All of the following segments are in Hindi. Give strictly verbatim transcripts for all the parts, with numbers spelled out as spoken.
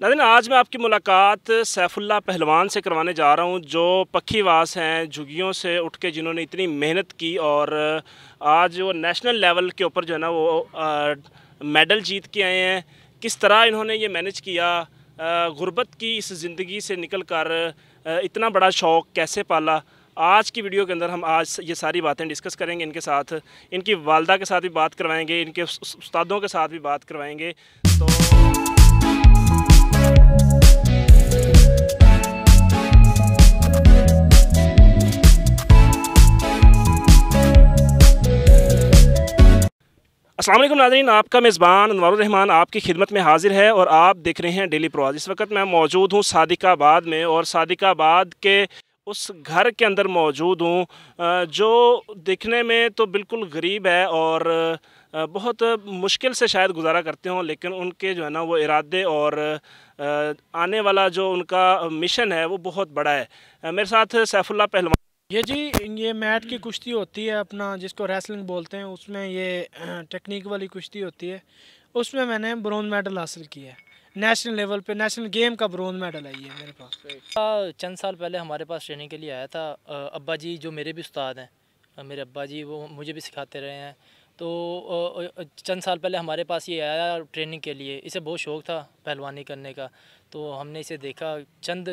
नाज़रीन, आज मैं आपकी मुलाकात सैफुल्ला पहलवान से करवाने जा रहा हूँ, जो पखीवास हैं, झुगियों से उठ के जिन्होंने इतनी मेहनत की और आज वो नेशनल लेवल के ऊपर जो है ना वो आ, मेडल जीत के आए हैं। किस तरह इन्होंने ये मैनेज किया, गुर्बत की इस ज़िंदगी से निकल कर इतना बड़ा शौक़ कैसे पाला, आज की वीडियो के अंदर हम आज ये सारी बातें डिस्कस करेंगे। इनके साथ, इनकी वालदा के साथ भी बात करवाएंगे, इनके उस्तादों के साथ भी बात करवाएंगे। तो अस्सलामुअलैकुम नाज़रीन, आपका मेज़बान अनवारुर्रहमान आपकी खिदमत में हाजिर है और आप देख रहे हैं डेली परवाज़। इस वक्त मैं मौजूद हूँ सादिकाबाद में और सादिकाबाद के उस घर के अंदर मौजूद हूँ जो दिखने में तो बिल्कुल गरीब है और बहुत मुश्किल से शायद गुजारा करते हों, लेकिन उनके जो है ना वो इरादे और आने वाला जो उनका मिशन है वो बहुत बड़ा है। मेरे साथ सैफुल्ला पहलवान। ये जी ये मैट की कुश्ती होती है, अपना जिसको रेसलिंग बोलते हैं, उसमें ये टेक्निक वाली कुश्ती होती है। उसमें मैंने ब्रोंज मेडल हासिल किया है, नेशनल लेवल पे नेशनल गेम का ब्रोंज मेडल आई है मेरे पास। चंद साल पहले हमारे पास ट्रेनिंग के लिए आया था अब्बा जी, जो मेरे भी उस्ताद हैं, मेरे अब्बा जी वो मुझे भी सिखाते रहे हैं। तो चंद साल पहले हमारे पास ये आया ट्रेनिंग के लिए, इसे बहुत शौक़ था पहलवानी करने का, तो हमने इसे देखा, चंद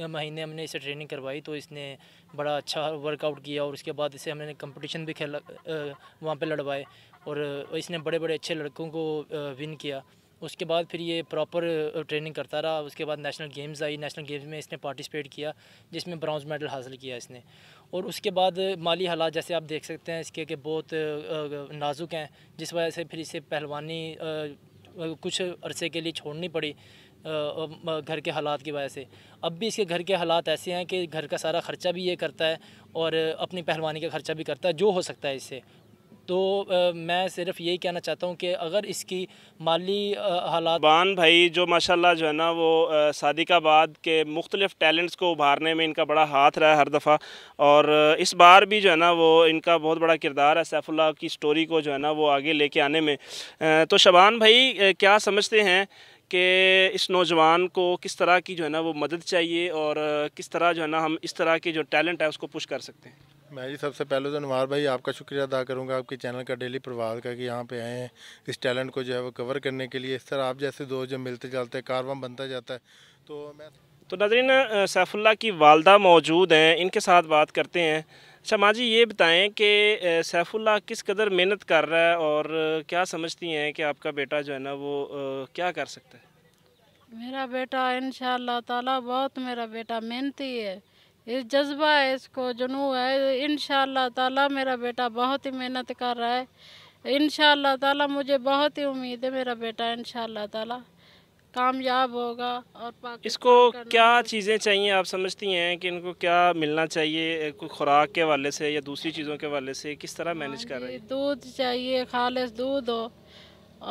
महीने हमने इसे ट्रेनिंग करवाई तो इसने बड़ा अच्छा वर्कआउट किया और उसके बाद इसे हमने कंपटीशन भी खेला, वहाँ पे लड़वाए और इसने बड़े बड़े अच्छे लड़कों को विन किया। उसके बाद फिर ये प्रॉपर ट्रेनिंग करता रहा, उसके बाद नेशनल गेम्स आई, नेशनल गेम्स में इसने पार्टिसिपेट किया जिसमें ब्रॉन्ज मेडल हासिल किया इसने। और उसके बाद माली हालात जैसे आप देख सकते हैं इसके के बहुत नाजुक हैं, जिस वजह से फिर इसे पहलवानी कुछ अरसे के लिए छोड़नी पड़ी घर के हालात की वजह से। अब भी इसके घर के हालात ऐसे हैं कि घर का सारा ख़र्चा भी ये करता है और अपनी पहलवानी का ख़र्चा भी करता है जो हो सकता है इससे। तो आ, मैं सिर्फ यही कहना चाहता हूँ कि अगर इसकी माली हालात। शबान भाई जो माशाल्लाह जो है ना वो सादिकाबाद के मुख्तलिफ़ टैलेंट्स को उभारने में इनका बड़ा हाथ रहा है हर दफ़ा, और इस बार भी जो है ना वो इनका बहुत बड़ा किरदार है सैफुल्ला की स्टोरी को जो है ना वो आगे लेके आने में। तो शबान भाई, क्या समझते हैं कि इस नौजवान को किस तरह की जो है ना वो मदद चाहिए और किस तरह जो है ना हम इस तरह के जो टैलेंट है उसको पुश कर सकते हैं? मैं जी सबसे पहले तो अनवार भाई आपका शुक्रिया अदा करूंगा, आपके चैनल का डेली परवाज़ का, कि यहाँ पे आए हैं इस टैलेंट को जो है वो कवर करने के लिए। इस तरह आप जैसे दोस्त जब मिलते चलते हैं कारवां बनता जाता है। तो मैं तो नाज़रीन सैफुल्ला की वालदा मौजूद हैं, इनके साथ बात करते हैं। अच्छा माँ जी, ये बताएँ कि सैफुल्ला किस कदर मेहनत कर रहा है और क्या समझती हैं कि आपका बेटा जो है ना वो क्या कर सकता है? मेरा बेटा इंशाअल्लाह ताला बहुत, मेरा बेटा मेहनती है, इस जज्बा है, इसको जुनू है। इंशाअल्लाह ताला मेरा बेटा बहुत ही मेहनत कर रहा है। इंशाअल्लाह ताला मुझे बहुत ही उम्मीद है मेरा बेटा इंशाअल्लाह ताला कामयाब होगा। और इसको क्या चीज़ें चाहिए, आप समझती हैं कि इनको क्या मिलना चाहिए, कोई खुराक के हवाले से या दूसरी चीज़ों के हवाले से किस तरह मैनेज कर रहे हैं? दूध चाहिए, खालिश दूध हो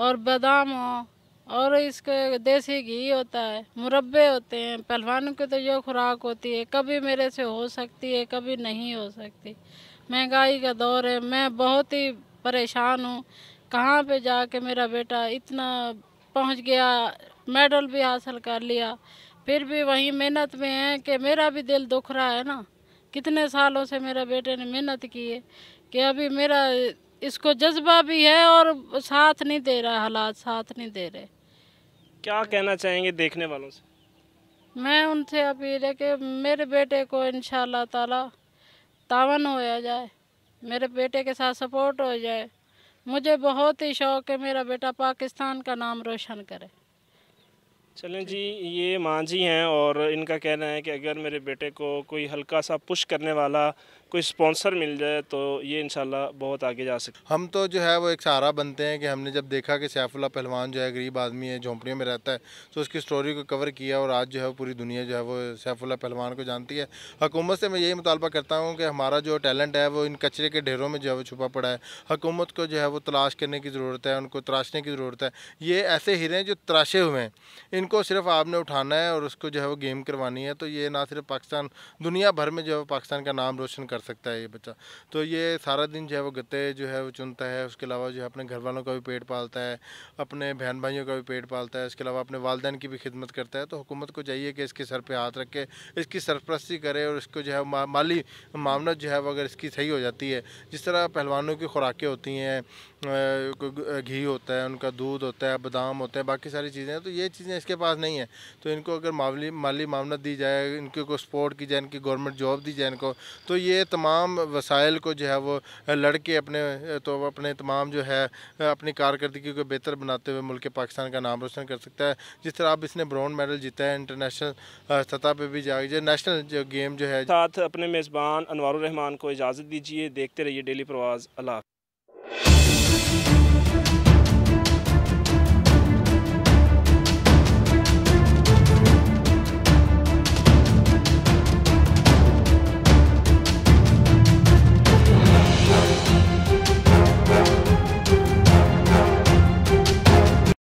और बादाम हो और इसके देसी घी होता है, मुरब्बे होते हैं। पहलवानों की तो ये खुराक होती है, कभी मेरे से हो सकती है कभी नहीं हो सकती। महंगाई का दौर है, मैं बहुत ही परेशान हूँ, कहाँ पे जाके मेरा बेटा इतना पहुँच गया, मेडल भी हासिल कर लिया, फिर भी वहीं मेहनत में है कि मेरा भी दिल दुख रहा है ना। कितने सालों से मेरा बेटे ने मेहनत की है कि अभी मेरा इसको जज्बा भी है और साथ नहीं दे रहा, हालात साथ नहीं दे रहे। क्या कहना चाहेंगे देखने वालों से? मैं उनसे अपील है कि मेरे बेटे को इंशाअल्लाह ताला तावन हो जाए, मेरे बेटे के साथ सपोर्ट हो जाए। मुझे बहुत ही शौक़ है मेरा बेटा पाकिस्तान का नाम रोशन करे। चलें जी, ये माँ जी हैं और इनका कहना है कि अगर मेरे बेटे को कोई हल्का सा पुश करने वाला कोई स्पॉन्सर मिल जाए तो ये इंशाल्लाह बहुत आगे जा सकते। हम तो जो है वो एक सहारा बनते हैं कि हमने जब देखा कि सैफुल्ला पहलवान जो है गरीब आदमी है, झोंपड़ियों में रहता है, तो उसकी स्टोरी को कवर किया और आज जो है पूरी दुनिया जो है वो सैफुल्ला पहलवान को जानती है। हुकूमत से मैं यही मुतालबा करता हूँ कि हमारा जो टैलेंट है वो इन कचरे के ढेरों में जो है वो छुपा पड़ा है। हुकूमत को जो है वो तलाश करने की ज़रूरत है, उनको तराशने की ज़रूरत है। ये ऐसे हीरे हैं जो तराशे हुए हैं, इनको सिर्फ आपने उठाना है और उसको जो है वो गेम करवानी है। तो ये ना सिर्फ पाकिस्तान, दुनिया भर में जो है पाकिस्तान का नाम रोशन कर सकता है ये बच्चा। तो ये सारा दिन जो है वो गत्ते जो है वो चुनता है, उसके अलावा जो है अपने घर वालों का भी पेट पालता है, अपने बहन भाइयों का भी पेट पालता है, उसके अलावा अपने वालिदैन की भी खिदमत करता है। तो हुकूमत को चाहिए कि इसके सर पर हाथ रख के इसकी सरपरस्ती करे और इसको जो है माली मामला जो है वो अगर इसकी सही हो जाती है, जिस तरह पहलवानों की खुराकें होती हैं, घी होता है, उनका दूध होता है, बादाम होता है, बाकी सारी चीज़ें, तो ये चीज़ें इसके पास नहीं है। तो इनको अगर माली माली मामला दी जाए, इनके को सपोर्ट की जाए, इनकी गवर्नमेंट जॉब दी जाए इनको, तो ये तमाम वसाइल को जो है वो लड़के अपने तो अपने तमाम जो है अपनी कारकर्दगी को बेहतर बनाते हुए मुल्क पाकिस्तान का नाम रोशन कर सकता है। जिस तरह अब इसने ब्रॉन्ज मेडल जीता है, इंटरनेशनल सतह पर भी जाए, नेशनल जो गेम जो है। साथ अपने मेज़बान अनवारुर्रहमान को इजाज़त दीजिए, देखते रहिए डेली परवाज़। अल्लाह।